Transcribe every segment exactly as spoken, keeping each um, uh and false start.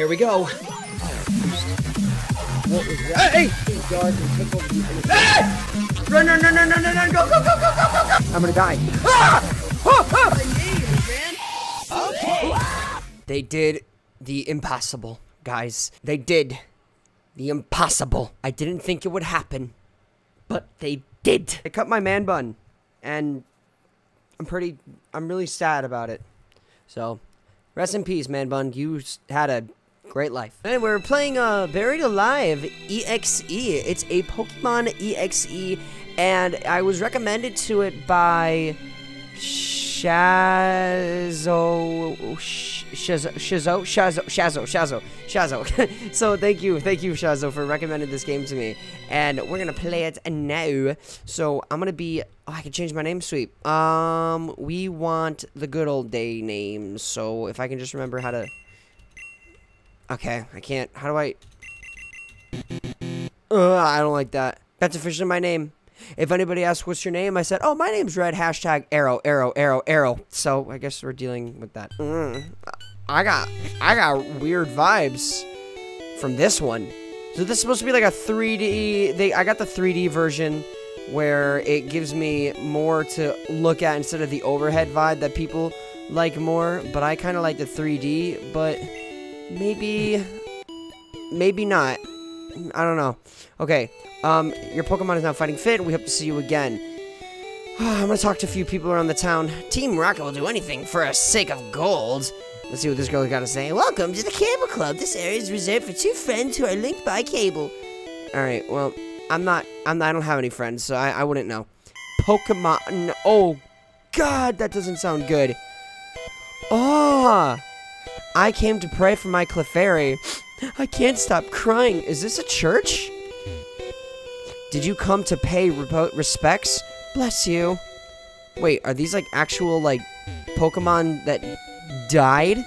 Here we go. What was that? Hey! Dark and took over the hey! Run, run, run, run, run, run, run, go, go, go, go, go, go! I'm gonna die. Ah! Oh, ah! Okay. They did the impossible, guys. They did the impossible. I didn't think it would happen, but they did. They cut my man bun, and I'm pretty, I'm really sad about it. So, rest in peace, man bun. You had a great life. And we're playing uh, Buried Alive E X E. It's a Pokemon E X E, and I was recommended to it by Shazo, Shazo, Shazo, Shazo, Shazo, Shazo, Shazo. So thank you, thank you, Shazo, for recommending this game to me. And we're gonna play it now. So I'm gonna be. Oh, I can change my name. Sweet. Um, we want the good old day names. So if I can just remember how to. Okay, I can't. How do I? Ugh, I don't like that. That's officially my name. If anybody asks what's your name, I said, oh, my name's Red, hashtag arrow, arrow, arrow, arrow. So I guess we're dealing with that. Mm, I got, I got weird vibes from this one. So this is supposed to be like a three D. They, I got the three D version where it gives me more to look at instead of the overhead vibe that people like more. But I kind of like the three D, but. Maybe, maybe not. I don't know. Okay, um, your Pokemon is now fighting fit, and we hope to see you again. I'm gonna talk to a few people around the town. Team Rocket will do anything for the sake of gold. Let's see what this girl's got to say. Welcome to the Cable Club. This area is reserved for two friends who are linked by cable. All right. Well, I'm not. I'm. Not, I don't have any friends, so I, I wouldn't know. Pokemon. Oh, God, that doesn't sound good. Oh. I came to pray for my Clefairy. I can't stop crying. Is this a church? Did you come to pay respects? Bless you. Wait, are these like actual like Pokemon that died?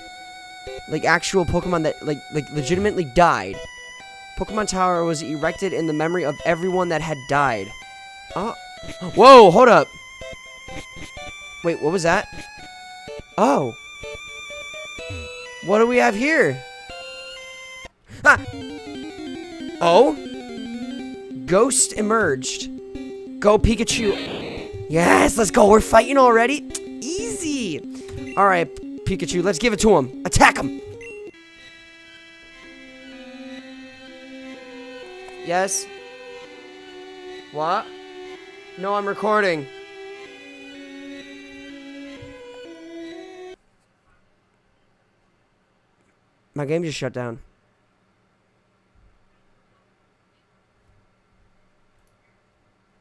Like actual Pokemon that like like legitimately died. Pokemon Tower was erected in the memory of everyone that had died. Oh. Whoa, hold up. Wait, what was that? Oh. What do we have here? Ah! Oh? Ghost emerged. Go, Pikachu. Yes, let's go. We're fighting already. Easy. All right, Pikachu. Let's give it to him. Attack him. Yes. What? No, I'm recording. My game just shut down.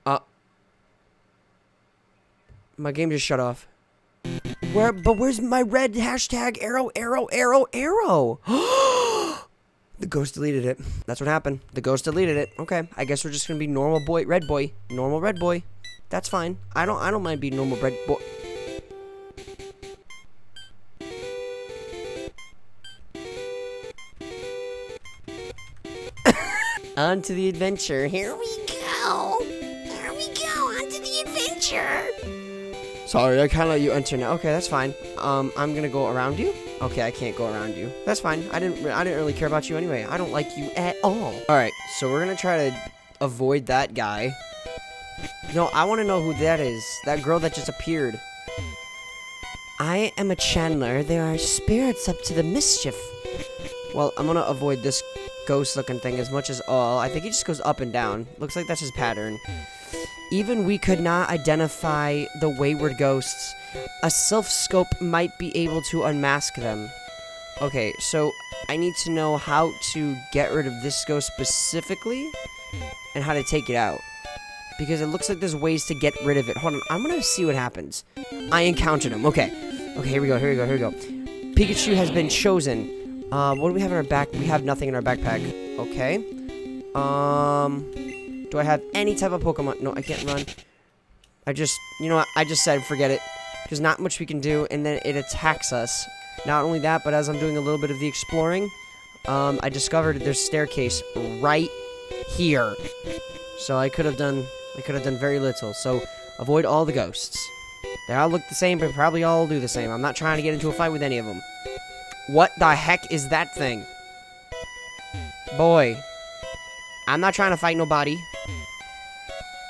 Uh. My game just shut off. Where? But where's my red hashtag arrow, arrow, arrow, arrow? The ghost deleted it. That's what happened. The ghost deleted it. Okay. I guess we're just gonna be normal boy, red boy. Normal red boy. That's fine. I don't, I don't mind being normal red boy. On to the adventure. Here we go. Here we go. On to the adventure. Sorry, I can't let you enter now. Okay, that's fine. Um, I'm gonna go around you. Okay, I can't go around you. That's fine. I didn't. I didn't really care about you anyway. I don't like you at all. All right. So we're gonna try to avoid that guy. No, I want to know who that is. That girl that just appeared. I am a Chandler. There are spirits up to the mischief. Well, I'm gonna avoid this ghost-looking thing as much as all. I think he just goes up and down. Looks like that's his pattern. Even we could not identify the wayward ghosts. A self-scope might be able to unmask them. Okay, so I need to know how to get rid of this ghost specifically and how to take it out. Because it looks like there's ways to get rid of it. Hold on, I'm gonna see what happens. I encountered him. Okay. Okay, here we go, here we go, here we go. Pikachu has been chosen. Uh, what do we have in our back? We have nothing in our backpack. Okay. Um, do I have any type of Pokemon? No, I can't run. I just, you know what? I just said forget it. Because not much we can do, and then it attacks us. Not only that, but as I'm doing a little bit of the exploring, um, I discovered there's a staircase right here. So I could have done, I could have done very little. So avoid all the ghosts. They all look the same, but probably all do the same. I'm not trying to get into a fight with any of them. What the heck is that thing? Boy. I'm not trying to fight nobody.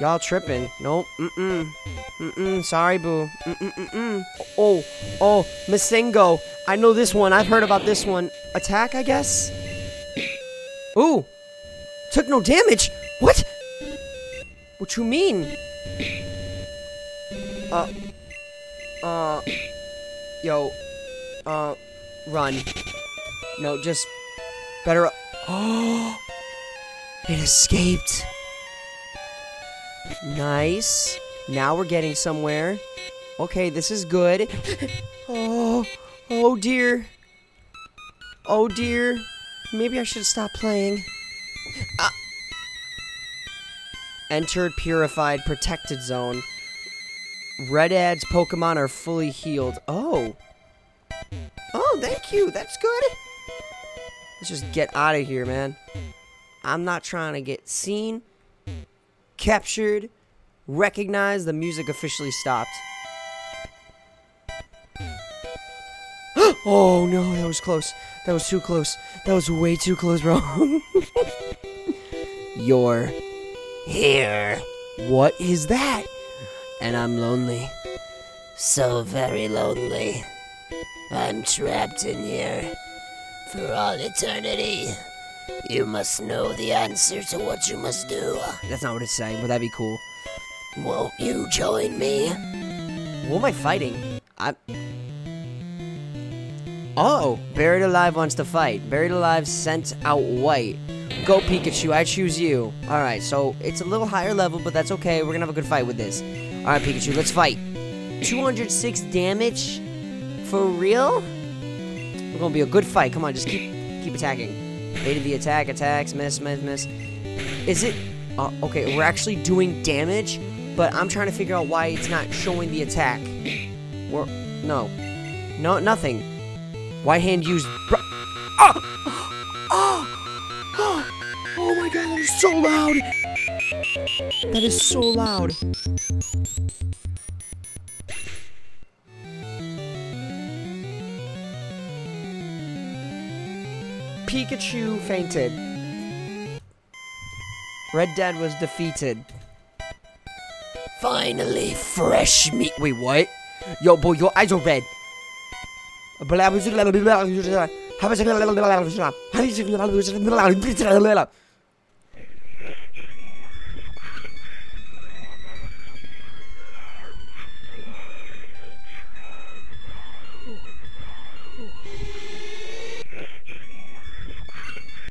Y'all tripping. Nope. Mm-mm. Mm-mm. Sorry, boo. Mm-mm-mm-mm. Oh. Oh. Masingo. I know this one. I've heard about this one. Attack, I guess? Ooh. Took no damage? What? What you mean? Uh. Uh. Yo. Uh. Run. No, just... Better... Oh! It escaped! Nice. Now we're getting somewhere. Okay, this is good. Oh, oh dear. Oh dear. Maybe I should stop playing. Ah. Entered purified protected zone. Redad's Pokemon are fully healed. Oh. Oh, thank you. That's good. Let's just get out of here, man. I'm not trying to get seen. Captured, recognized, the music officially stopped. Oh no, that was close. That was too close. That was way too close, bro. You're here. What is that? And I'm lonely. So very lonely. I'm trapped in here for all eternity. You must know the answer to what you must do. That's not what it's saying, but that'd be cool. Won't you join me? What am I fighting? I... Oh! Buried Alive wants to fight. Buried Alive sent out White. Go Pikachu, I choose you. Alright, so it's a little higher level, but that's okay. We're gonna have a good fight with this. Alright, Pikachu, let's fight. two hundred six damage? For real? We're gonna be a good fight. Come on, just keep, keep attacking. Baited the attack, attacks, miss, miss, miss. Is it... Uh, okay, we're actually doing damage, but I'm trying to figure out why it's not showing the attack. Or... No. No, nothing. White hand used... Br oh! Oh! Oh! Oh my god, that is so loud! That is so loud. Pikachu fainted. Red Dead was defeated. Finally, fresh meat. Wait, what? Yo, boy, your eyes are red.